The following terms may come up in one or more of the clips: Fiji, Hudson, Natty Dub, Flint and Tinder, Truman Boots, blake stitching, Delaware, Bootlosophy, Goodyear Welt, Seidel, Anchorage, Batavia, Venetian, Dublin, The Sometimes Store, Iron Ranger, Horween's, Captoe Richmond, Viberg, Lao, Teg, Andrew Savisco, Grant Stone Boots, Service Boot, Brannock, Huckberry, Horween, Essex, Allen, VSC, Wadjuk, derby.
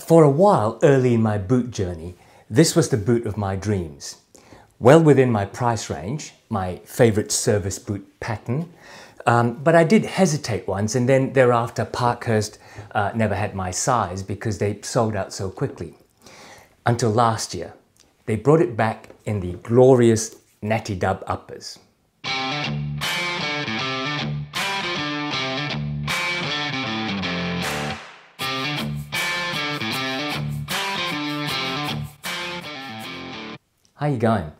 For a while early in my boot journey, this was the boot of my dreams. Well within my price range, my favourite service boot pattern, but I did hesitate once, and then thereafter Parkhurst never had my size because they sold out so quickly. Until last year, they brought it back in the glorious Natty Dub uppers. How you going?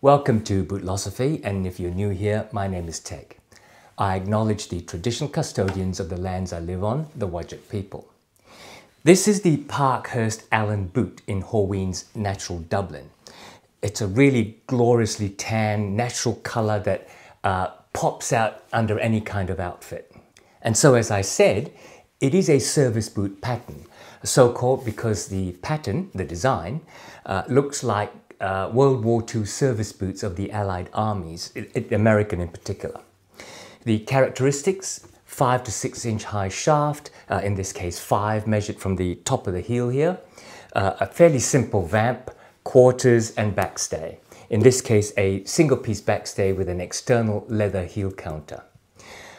Welcome to Bootlosophy, and if you're new here, my name is Teg. I acknowledge the traditional custodians of the lands I live on, the Wadjuk people. This is the Parkhurst Allen boot in Horween's natural Dublin. It's a really gloriously tan, natural colour that pops out under any kind of outfit. And so, as I said, it is a service boot pattern, so-called because the pattern, the design, looks like World War II service boots of the Allied armies, American in particular. The characteristics: 5 to 6 inch high shaft, in this case 5 measured from the top of the heel here, a fairly simple vamp, quarters and backstay. In this case a single piece backstay with an external leather heel counter.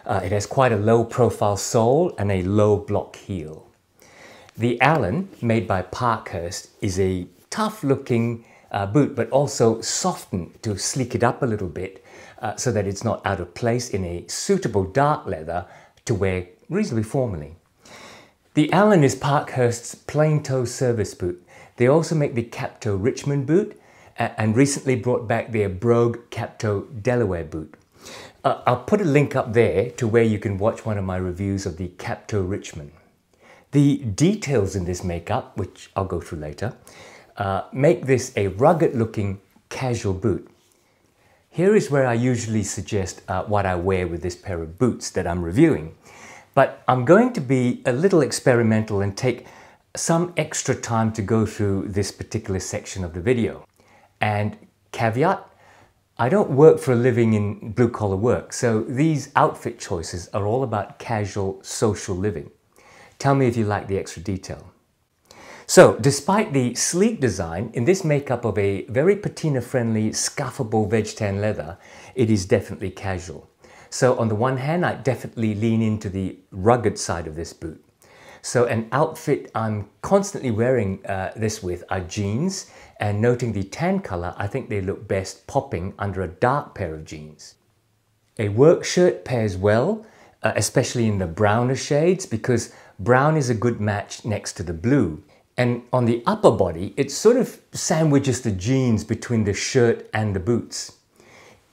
It has quite a low profile sole and a low block heel. The Allen, made by Parkhurst, is a tough looking boot, but also softened to sleek it up a little bit so that it's not out of place in a suitable dark leather to wear reasonably formally. The Allen is Parkhurst's plain toe service boot. They also make the Captoe Richmond boot and recently brought back their brogue Captoe Delaware boot. I'll put a link up there to where you can watch one of my reviews of the Captoe Richmond. The details in this makeup, which I'll go through later, make this a rugged looking casual boot. Here is where I usually suggest what I wear with this pair of boots that I'm reviewing, but I'm going to be a little experimental and take some extra time to go through this particular section of the video. And caveat, I don't work for a living in blue collar work, so these outfit choices are all about casual social living. Tell me if you like the extra detail. So, despite the sleek design, in this makeup of a very patina-friendly, scuffable veg tan leather, it is definitely casual. So, on the one hand, I definitely lean into the rugged side of this boot. So, an outfit I'm constantly wearing this with are jeans, and noting the tan color, I think they look best popping under a dark pair of jeans. A work shirt pairs well, especially in the browner shades, because brown is a good match next to the blue. And on the upper body, it sort of sandwiches the jeans between the shirt and the boots.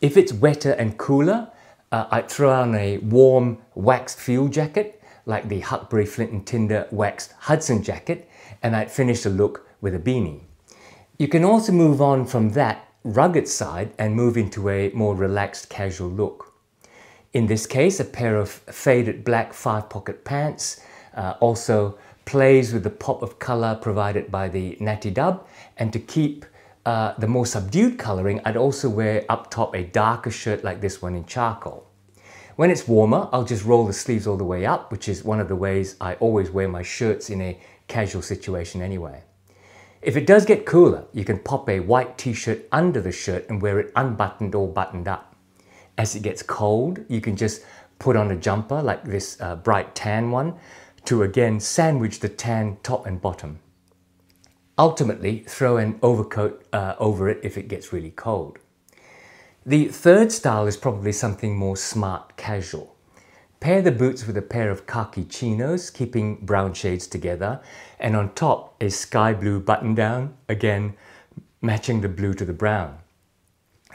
If it's wetter and cooler, I'd throw on a warm waxed fuel jacket, like the Huckberry, Flint and Tinder waxed Hudson jacket, and I'd finish the look with a beanie. You can also move on from that rugged side and move into a more relaxed casual look. In this case, a pair of faded black 5-pocket pants, also plays with the pop of colour provided by the Natty Dub, and to keep the more subdued colouring, I'd also wear up top a darker shirt like this one in charcoal. When it's warmer, I'll just roll the sleeves all the way up, which is one of the ways I always wear my shirts in a casual situation anyway. If it does get cooler, you can pop a white t-shirt under the shirt and wear it unbuttoned or buttoned up. As it gets cold, you can just put on a jumper like this bright tan one, to again sandwich the tan top and bottom. Ultimately, throw an overcoat over it if it gets really cold. The third style is probably something more smart casual. Pair the boots with a pair of khaki chinos, keeping brown shades together, and on top a sky blue button down, again matching the blue to the brown.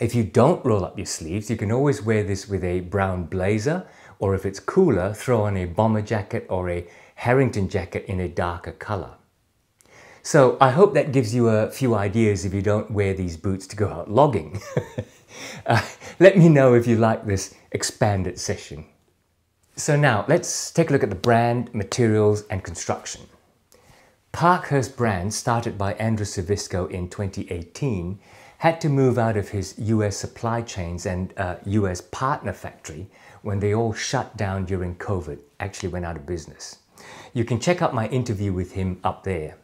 If you don't roll up your sleeves, you can always wear this with a brown blazer, or if it's cooler, throw on a bomber jacket or a Harrington jacket in a darker color. So I hope that gives you a few ideas if you don't wear these boots to go out logging. Let me know if you like this expanded session. So now let's take a look at the brand, materials and construction. Parkhurst brand, started by Andrew Savisco in 2018, had to move out of his US supply chains and US partner factory when they all shut down during COVID, actually went out of business. You can check out my interview with him up there.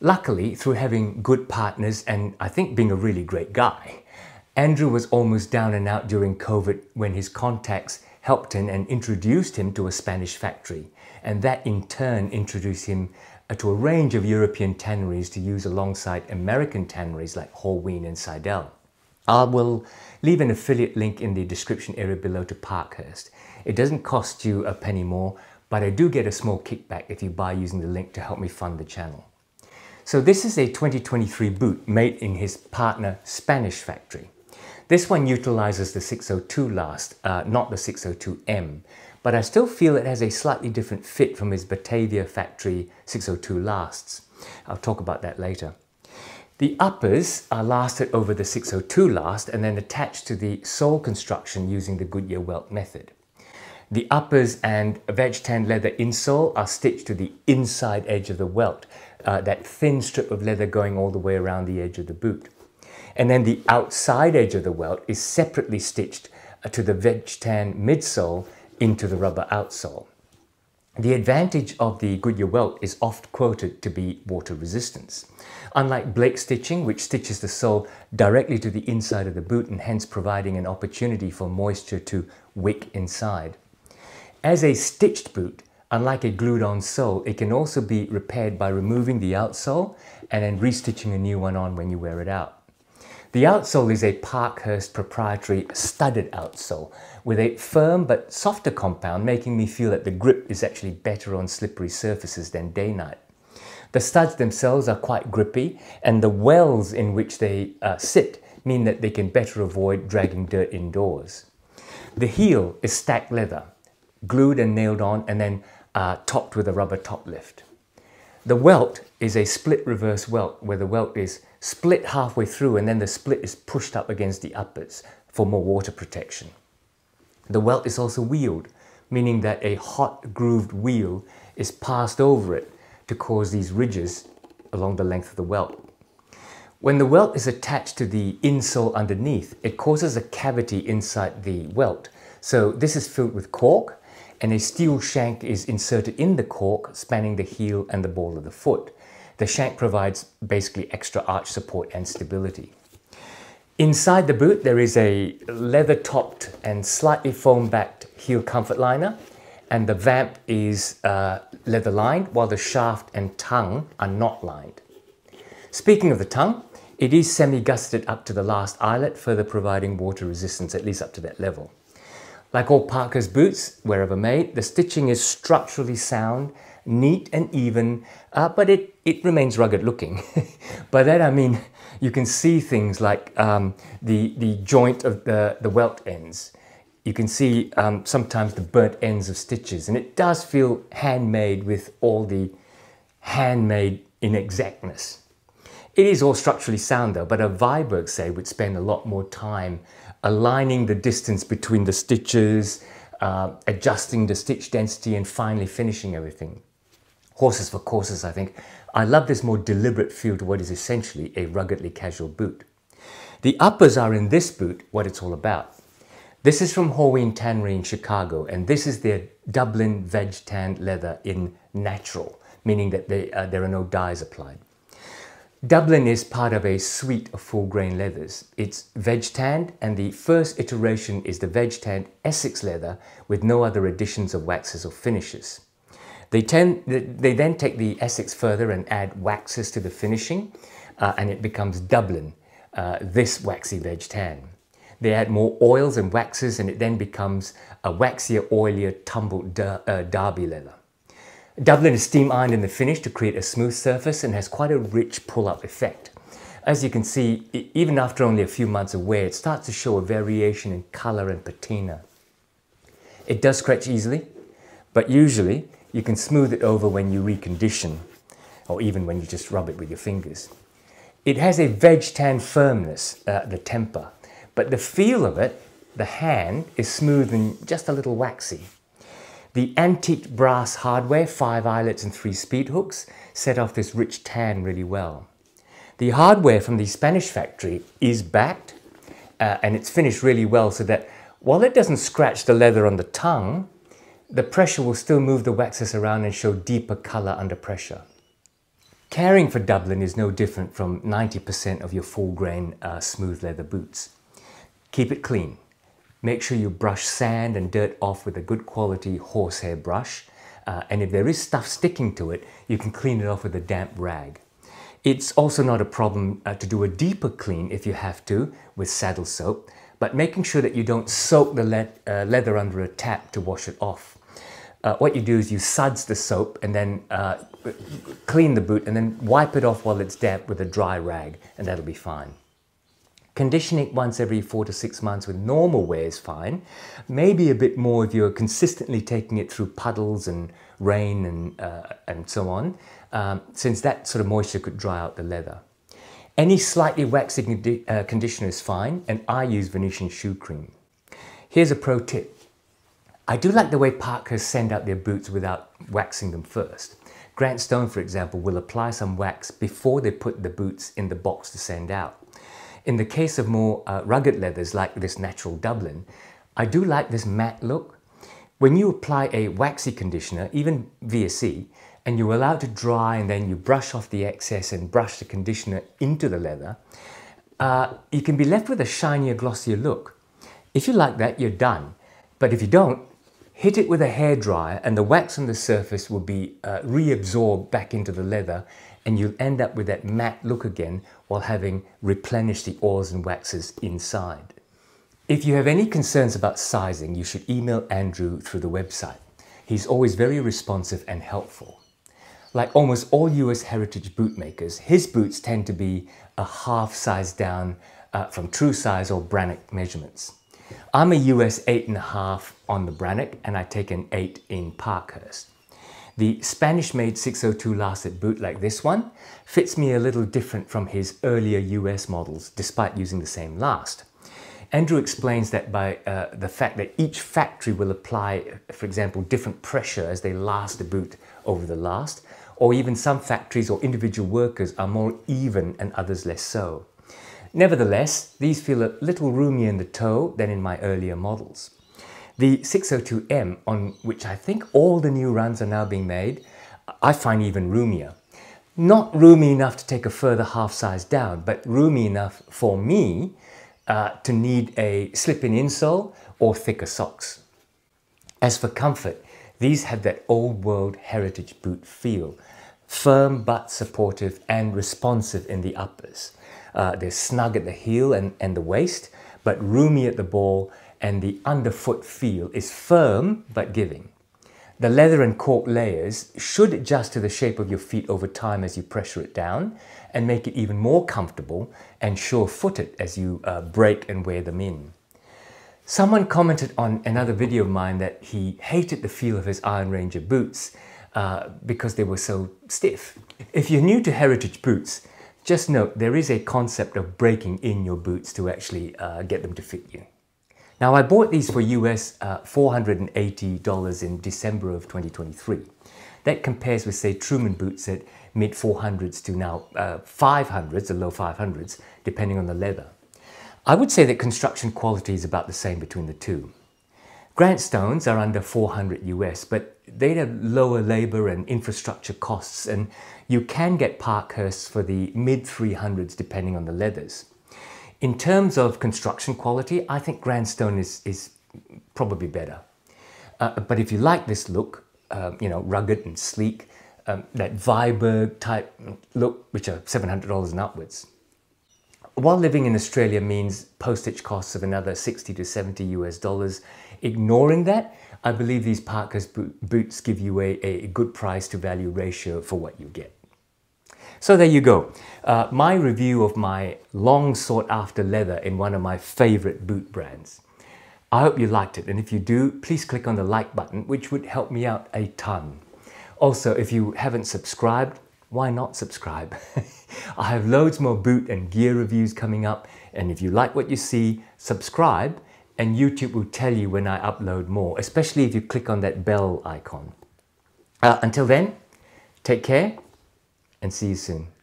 Luckily, through having good partners and I think being a really great guy, Andrew was almost down and out during COVID when his contacts helped him and introduced him to a Spanish factory. And that in turn introduced him to a range of European tanneries to use alongside American tanneries like Horween and Seidel. I will leave an affiliate link in the description area below to Parkhurst. It doesn't cost you a penny more, but I do get a small kickback if you buy using the link to help me fund the channel. So this is a 2023 boot made in his partner Spanish factory. This one utilizes the 602 last, not the 602M, but I still feel it has a slightly different fit from his Batavia factory 602 lasts. I'll talk about that later. The uppers are lasted over the 602 last and then attached to the sole construction using the Goodyear Welt method. The uppers and veg tan leather insole are stitched to the inside edge of the welt, that thin strip of leather going all the way around the edge of the boot. And then the outside edge of the welt is separately stitched to the veg tan midsole into the rubber outsole. The advantage of the Goodyear Welt is oft quoted to be water resistance. Unlike Blake stitching, which stitches the sole directly to the inside of the boot and hence providing an opportunity for moisture to wick inside. As a stitched boot, unlike a glued-on sole, it can also be repaired by removing the outsole and then restitching a new one on when you wear it out. The outsole is a Parkhurst proprietary studded outsole with a firm but softer compound, making me feel that the grip is actually better on slippery surfaces than day-night. The studs themselves are quite grippy, and the wells in which they sit mean that they can better avoid dragging dirt indoors. The heel is stacked leather, glued and nailed on, and then topped with a rubber top lift. The welt is a split reverse welt, where the welt is split halfway through and then the split is pushed up against the uppers for more water protection. The welt is also wheeled, meaning that a hot grooved wheel is passed over it to cause these ridges along the length of the welt. When the welt is attached to the insole underneath, it causes a cavity inside the welt. So this is filled with cork, and a steel shank is inserted in the cork, spanning the heel and the ball of the foot. The shank provides basically extra arch support and stability. Inside the boot, there is a leather-topped and slightly foam-backed heel comfort liner, and the vamp is leather-lined, while the shaft and tongue are not lined. Speaking of the tongue, it is semi-gusseted up to the last eyelet, further providing water resistance, at least up to that level. Like all Parkhurst boots, wherever made, the stitching is structurally sound, neat and even, but it remains rugged looking. By that I mean you can see things like the joint of the welt ends. You can see sometimes the burnt ends of stitches, and it does feel handmade with all the handmade inexactness. It is all structurally sound though, but a Viberg, say, would spend a lot more time aligning the distance between the stitches, adjusting the stitch density, and finally finishing everything. Horses for courses, I think. I love this more deliberate feel to what is essentially a ruggedly casual boot. The uppers are in this boot what it's all about. This is from Horween Tannery in Chicago, and this is their Dublin veg tan leather in natural, meaning that there are no dyes applied. Dublin is part of a suite of full-grain leathers. It's veg-tanned, and the first iteration is the veg-tanned Essex leather with no other additions of waxes or finishes. They then take the Essex further and add waxes to the finishing, and it becomes Dublin, this waxy veg-tan. They add more oils and waxes, and it then becomes a waxier, oilier, tumbled derby leather. Dublin is steam ironed in the finish to create a smooth surface and has quite a rich pull-up effect. As you can see, even after only a few months of wear, it starts to show a variation in colour and patina. It does scratch easily, but usually you can smooth it over when you recondition, or even when you just rub it with your fingers. It has a veg tan firmness, the temper, but the feel of it, the hand, is smooth and just a little waxy. The antique brass hardware, 5 eyelets and 3 speed hooks, set off this rich tan really well. The hardware from the Spanish factory is backed, and it's finished really well so that while it doesn't scratch the leather on the tongue, the pressure will still move the waxes around and show deeper colour under pressure. Caring for Dublin is no different from 90% of your full-grain smooth leather boots. Keep it clean. Make sure you brush sand and dirt off with a good quality horsehair brush, and if there is stuff sticking to it, you can clean it off with a damp rag. It's also not a problem to do a deeper clean if you have to with saddle soap, but making sure that you don't soak the leather under a tap to wash it off. What you do is you suds the soap and then clean the boot and then wipe it off while it's damp with a dry rag, and that'll be fine. Conditioning once every 4 to 6 months with normal wear is fine. Maybe a bit more if you're consistently taking it through puddles and rain and so on, since that sort of moisture could dry out the leather. Any slightly waxy conditioner is fine, and I use Venetian shoe cream. Here's a pro tip. I do like the way Parkhurst send out their boots without waxing them first. Grant Stone, for example, will apply some wax before they put the boots in the box to send out. In the case of more rugged leathers like this natural Dublin, I do like this matte look. When you apply a waxy conditioner, even VSC, and you allow it to dry and then you brush off the excess and brush the conditioner into the leather, you can be left with a shinier, glossier look. If you like that, you're done. But if you don't, hit it with a hairdryer and the wax on the surface will be reabsorbed back into the leather, and you'll end up with that matte look again while having replenished the oils and waxes inside. If you have any concerns about sizing, you should email Andrew through the website. He's always very responsive and helpful. Like almost all US heritage bootmakers, his boots tend to be a half size down from true size or Brannock measurements. I'm a US 8.5 on the Brannock and I take an 8 in Parkhurst. The Spanish-made 602 Lancet boot like this one fits me a little different from his earlier US models, despite using the same last. Andrew explains that by the fact that each factory will apply, for example, different pressure as they last the boot over the last, or even some factories or individual workers are more even and others less so. Nevertheless, these feel a little roomier in the toe than in my earlier models. The 602M, on which I think all the new runs are now being made, I find even roomier. Not roomy enough to take a further half size down, but roomy enough for me to need a slip-in insole or thicker socks. As for comfort, these have that old-world heritage boot feel. Firm but supportive and responsive in the uppers. They're snug at the heel and the waist, but roomy at the ball, and the underfoot feel is firm but giving. The leather and cork layers should adjust to the shape of your feet over time as you pressure it down and make it even more comfortable and sure-footed as you break and wear them in. Someone commented on another video of mine that he hated the feel of his Iron Ranger boots because they were so stiff. If you're new to heritage boots, just note there is a concept of breaking in your boots to actually get them to fit you. Now, I bought these for US $480 in December of 2023. That compares with, say, Truman Boots at mid 400s to now 500s, the low 500s, depending on the leather. I would say that construction quality is about the same between the two. Grant Stones are under 400 US, but they have lower labor and infrastructure costs, and you can get Parkhursts for the mid 300s depending on the leathers. In terms of construction quality, I think Grant Stone is probably better. But if you like this look, you know, rugged and sleek, that Viberg type look, which are $700 and upwards. While living in Australia means postage costs of another 60 to 70 US dollars, ignoring that, I believe these Parkhurst boots give you a good price to value ratio for what you get. So there you go, my review of my long sought after leather in one of my favorite boot brands. I hope you liked it, and if you do, please click on the like button, which would help me out a ton. Also, if you haven't subscribed, why not subscribe? I have loads more boot and gear reviews coming up, and if you like what you see, subscribe, and YouTube will tell you when I upload more, especially if you click on that bell icon. Until then, take care. And see you soon.